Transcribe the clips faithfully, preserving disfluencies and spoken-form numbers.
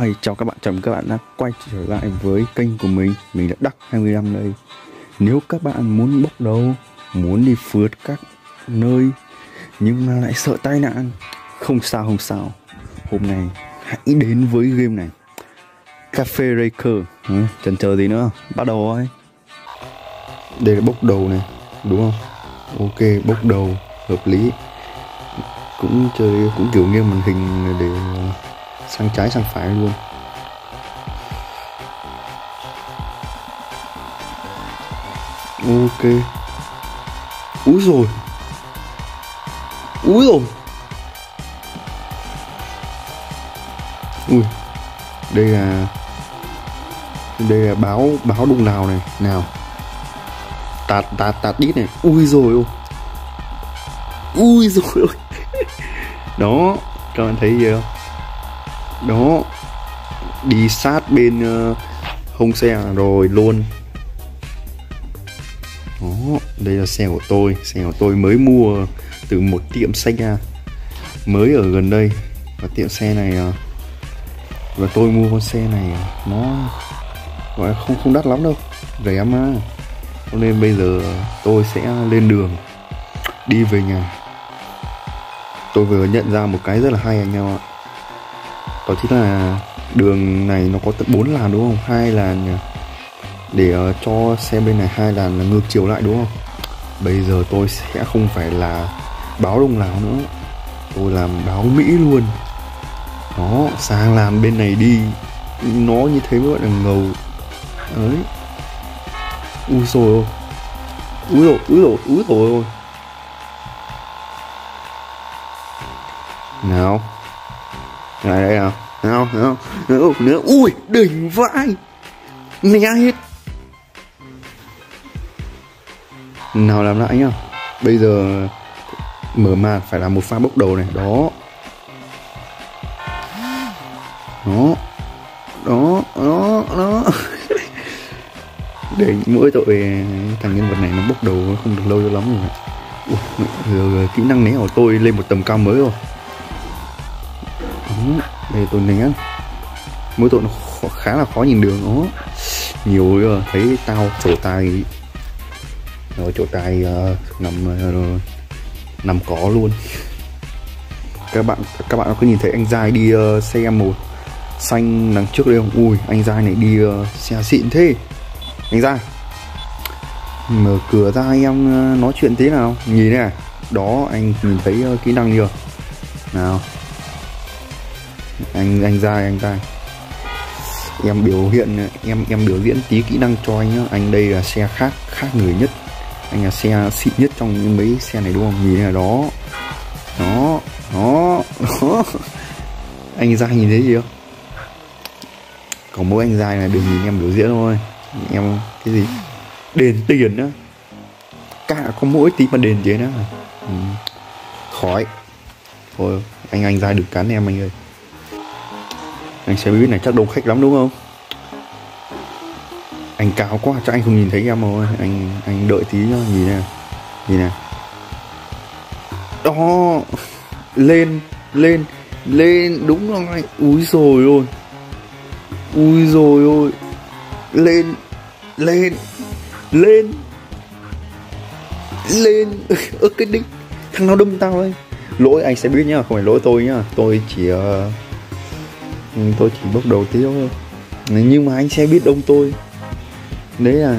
Hi, chào các bạn, chào mừng các bạn đã quay trở lại với kênh của mình. Mình là Duck hai mươi lăm đây. Nếu các bạn muốn bốc đầu, muốn đi phượt các nơi nhưng mà lại sợ tai nạn, không sao không sao. Hôm nay hãy đến với game này, Cafe Racer. Ừ, chần chờ gì nữa, bắt đầu thôi. Đây là bốc đầu này, đúng không? Ok, bốc đầu, hợp lý. Cũng chơi cũng kiểu game màn hình để sang trái sang phải luôn. Ok. Úi rồi. Úi rồi. Ui. Đây là Đây là báo báo đụng nào này, nào. Tạt tạt tạt đít này. Ui rồi ôi. Ui rồi ôi. Đó, các bạn thấy gì không? Đó, đi sát bên uh, hông xe rồi luôn. Đó, đây là xe của tôi. Xe của tôi mới mua từ một tiệm xe mới ở gần đây. Và tiệm xe này uh, và tôi mua con xe này uh, nó gọi là không không đắt lắm đâu, rẻ mà. Cho nên bây giờ tôi sẽ lên đường đi về nhà. Tôi vừa nhận ra một cái rất là hay anh em ạ. Đó chính là đường này nó có tận bốn làn, đúng không? Hai làn để uh, cho xe bên này, hai làn là ngược chiều lại, đúng không? Bây giờ tôi sẽ không phải là báo Đông Lào nữa, tôi làm báo Mỹ luôn. Đó, sang làn bên này đi, nó như thế mới gọi là ngầu đấy. Úi rồi, úi rồi, úi rồi, úi rồi. Nào, này đây nào, nào, nào, nữa, nữa, ui, đỉnh vãi, né hết. Nào làm lại nhá. Bây giờ mở màn phải là một pha bốc đầu này, đó, đó, đó, đó, đó. Để mỗi tội thằng nhân vật này nó bốc đầu không được lâu cho lắm rồi. Ui, giờ kỹ năng né của tôi lên một tầm cao mới rồi. Đây tôi né, mỗi tội nó khó, khá là khó nhìn đường đó. Nhiều rồi, thấy tao trổ tài rồi, trổ tài uh, nằm uh, nằm có luôn. Các bạn các bạn có nhìn thấy anh Giai đi uh, xe một xanh đằng trước đây không? Ui, anh Giai này đi uh, xe xịn thế. Anh Giai mở cửa ra em uh, nói chuyện thế nào, nhìn này. Đó, anh nhìn thấy uh, kỹ năng gì rồi nào? Anh anh Giai, anh Giai, em biểu hiện em em biểu diễn tí kỹ năng cho anh nhá. Anh đây là xe khác khác người nhất, anh là xe xịn nhất trong những mấy xe này, đúng không? Nhìn là đó, đó, đó, đó. Anh Giai nhìn thấy gì không? Còn mỗi anh Giai này đừng nhìn em biểu diễn thôi, em cái gì đền tiền á, cả có mỗi tí mà đền thế nữa. Ừ. Khói thôi, anh anh Giai đừng cắn em anh ơi. Anh xe buýt này chắc đông khách lắm đúng không? Anh cao quá chắc anh không nhìn thấy em rồi. Anh anh đợi tí nhá, nhìn nè. Nhìn nè. Đó. Lên, lên, lên, đúng rồi. Úi rồi ôi. Úi rồi ôi. Lên, lên, lên. Lên. Ơ cái đích. Thằng nào đâm tao đây. Lỗi anh xe buýt nhá, không phải lỗi tôi nhá. Tôi chỉ uh... tôi chỉ bốc đầu tí thôi, nhưng mà anh xe biết đông tôi, đấy là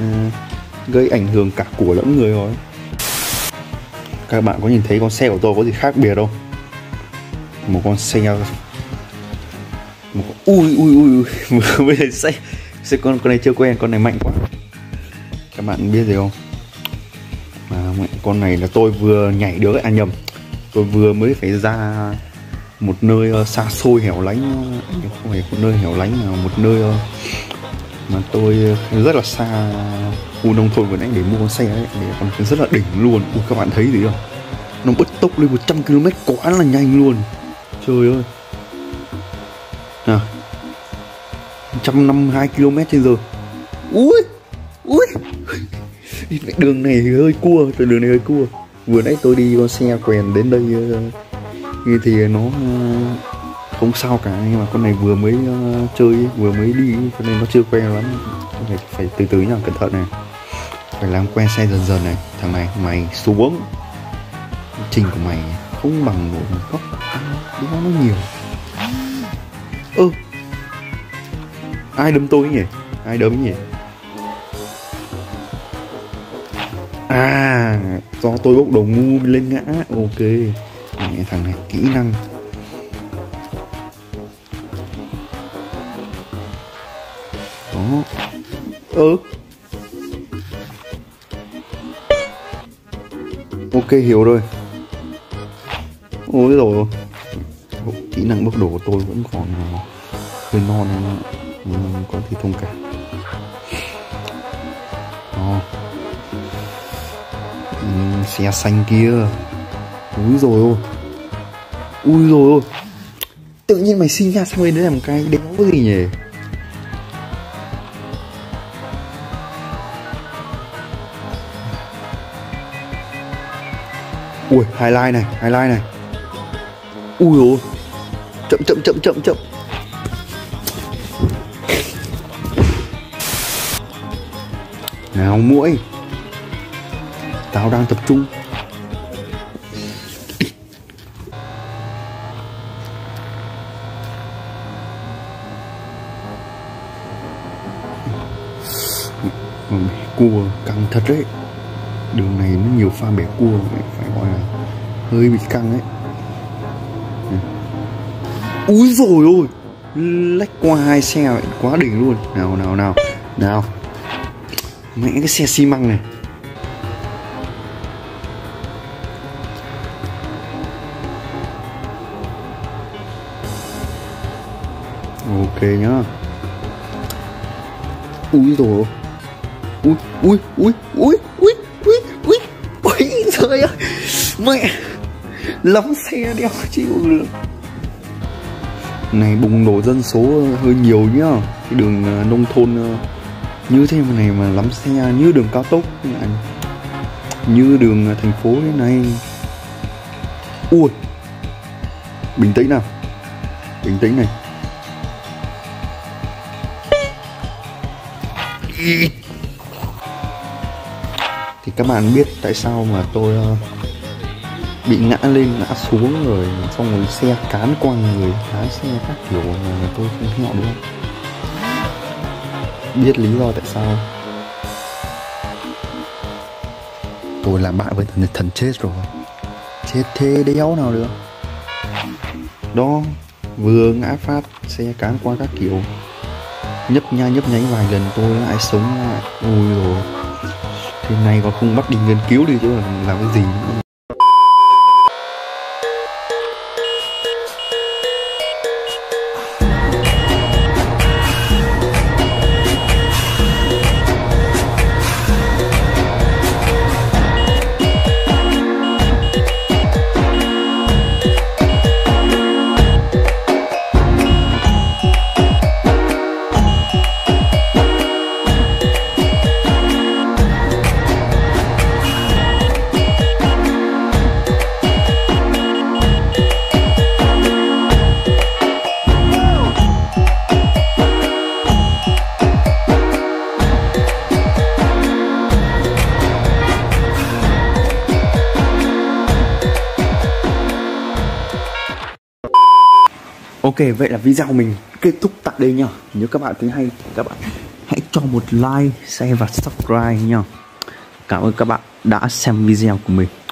gây ảnh hưởng cả của lẫn người rồi. Các bạn có nhìn thấy con xe của tôi có gì khác biệt không? Một con xe một con... ui ui ui vừa mới xe xe con con này chưa quen, con này mạnh quá. Các bạn biết gì không? Mà con này là tôi vừa nhảy được ấy. À nhầm, tôi vừa mới phải ra một nơi xa xôi hẻo lánh, không phải một nơi hẻo lánh mà một nơi mà tôi rất là xa khu nông thôn của anh để mua con xe đấy, để con rất là đỉnh luôn. Ui, các bạn thấy gì không? Nó bứt tốc lên một trăm ki lô mét quá là nhanh luôn. Trời ơi. À, một trăm năm mươi hai ki lô mét trên giờ. Ui, ui. Đường này hơi cua, đường này hơi cua. Vừa nãy tôi đi con xe quèn đến đây thì nó không sao cả, nhưng mà con này vừa mới uh, chơi vừa mới đi cho nên nó chưa quen lắm, phải, phải từ từ nhá, cẩn thận này, phải làm quen xe dần dần này. Thằng này mày xuống, trình của mày không bằng một góc đúng nó nhiều. Ơ ừ. Ai đấm tôi nhỉ, ai đấm nhỉ? À, do tôi bốc đầu ngu lên ngã. Ok, mẹ thằng này kỹ năng. Đó. Ừ. Ok, hiểu rồi. Ôi rồi, kỹ năng bốc đầu của tôi vẫn còn hơi non, nhưng có thể thông cảm. Đó. Xe xanh kia. Úi rồi ôi. Úi rồi ôi. Tự nhiên mày sinh ra sang bên đấy làm cái đéo cái gì nhỉ? Ui, highlight này, highlight này. Úi rồi. Chậm chậm chậm chậm chậm. Nào muỗi. Tao đang tập trung. Cua căng thật đấy. Đường này nó nhiều pha bẻ cua, phải gọi là hơi bị căng đấy. Úi rồi ôi, lách qua hai xe vậy, quá đỉnh luôn. Nào nào nào nào. Mẹ cái xe xi măng này. Ok nhá. Úi rồi. Úi úi úi úi úi úi úi úi trời ơi. Mẹ lắm xe đeo chịu được. Này bùng nổ dân số hơi nhiều nhá. Cái đường nông thôn như thế này mà lắm xe như đường cao tốc, như đường thành phố thế này. Ui. Bình tĩnh nào. Bình tĩnh này. Thì các bạn biết tại sao mà tôi uh, bị ngã lên ngã xuống rồi xong rồi xe cán quăng người, lái xe các kiểu mà tôi không hiểu được, biết lý do tại sao. Tôi làm bạn với thần, thần chết rồi, chết thế đéo nào được đó, vừa ngã phát xe cán qua các kiểu, nhấp nha nhấp nháy vài lần tôi lại sống lại. Ôi rồi, thế này còn không bắt đi nghiên cứu đi chứ làm cái gì nữa. Ok, vậy là video mình kết thúc tại đây nha. Nếu các bạn thấy hay thì các bạn hãy cho một like, share và subscribe nha. Cảm ơn các bạn đã xem video của mình.